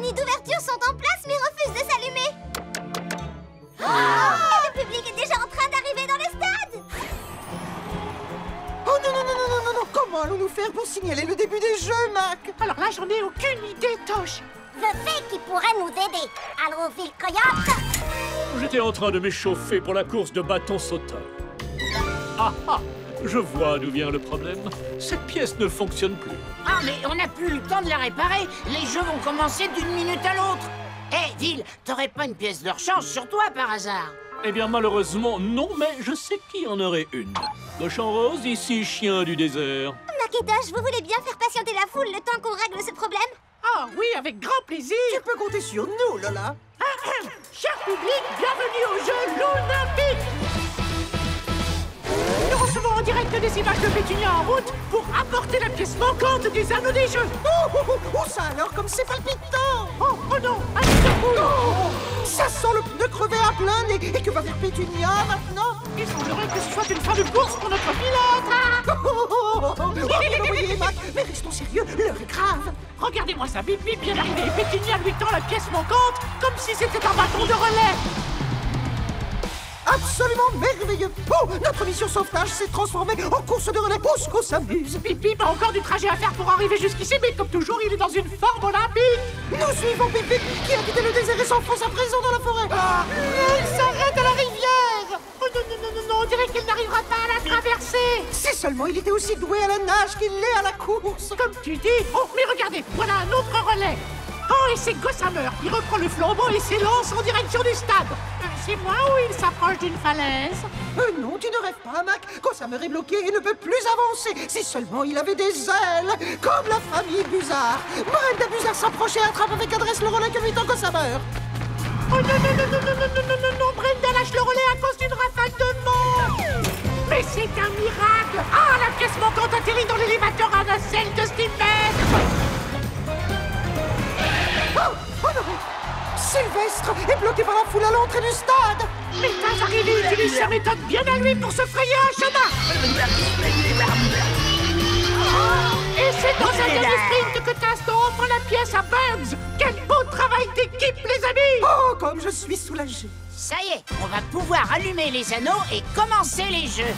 cérémonies d'ouverture sont en place mais refusent de s'allumer. Et le public est déjà en train d'arriver dans le stade. Oh non, non, non, non, non, non, comment allons-nous faire pour signaler le début des jeux, Mac? Alors là, j'en ai aucune idée, Toche. Je sais qui pourrait nous aider. Allons, ville coyote. J'étais en train de m'échauffer pour la course de bâton sauteur. Ah ah, je vois d'où vient le problème. Cette pièce ne fonctionne plus. Ah, mais on n'a plus le temps de la réparer. Les jeux vont commencer d'une minute à l'autre. Hé, Ville, t'aurais pas une pièce de rechange sur toi, par hasard? Eh bien, malheureusement, non, mais je sais qui en aurait une. Cochon rose, ici, chien du désert. Maquetoche, vous voulez bien faire patienter la foule le temps qu'on règle ce problème? Ah oui, avec grand plaisir. Tu peux compter sur nous, Lola. Cher public, bienvenue au jeu l'Olympique. Nous recevons en direct des images de Pétunia en route pour apporter la pièce manquante des anneaux des jeux. Oh ça alors, comme c'est palpitant. Oh non, allez, ça sent le pneu crevé à plein nez. Et que va faire Pétunia maintenant? Il semblerait que ce soit une fin de course pour notre pilote. Oui, Mac, mais restons sérieux, l'heure est grave. Regardez-moi ça, Pip-Pip vient d'arriver et Pétunia lui tend la pièce manquante comme si c'était un bâton de relais. Absolument merveilleux. Oh, notre mission sauvetage s'est transformée en course de relais. Pousse qu'on s'amuse. Pip-Pip a encore du trajet à faire pour arriver jusqu'ici, mais comme toujours, il est dans une forme olympique. Nous suivons Pip-Pip qui a quitté le désert et s'enfonce à présent dans la forêt. Il s'arrête à la rivière. Oh non, non, non, non, on dirait qu'il n'arrivera pas à la traverser. Si seulement il était aussi doué à la nage qu'il l'est à la course. Comme tu dis. Oh, mais regardez, voilà un autre relais. Oh, et c'est Gossamer. Il reprend le flambeau et s'élance en direction du stade. C'est moi où il s'approche d'une falaise? Non, tu ne rêves pas, Mac. Gossamer est bloqué et ne peut plus avancer. Si seulement il avait des ailes, comme la famille Buzard. Brenda Buzard s'approche et attrape avec adresse le relais que lui tend Gossamer. Oh non, non, non, non, non, non, non, non, non, Brenda lâche le relais à cause d'une rafale de mort. Mais c'est un miracle. Ah, la pièce manquante atterrit dans l'élévateur à la selle de Steve. Oh non! Sylvestre est bloqué par la foule à l'entrée du stade! Mais Tazarini utilise sa méthode bien à lui pour se frayer un chemin! Et c'est dans un dernier sprint que Tasto offre la pièce à Burns! Quel beau travail d'équipe, les amis! Oh, comme je suis soulagée! Ça y est, on va pouvoir allumer les anneaux et commencer les jeux!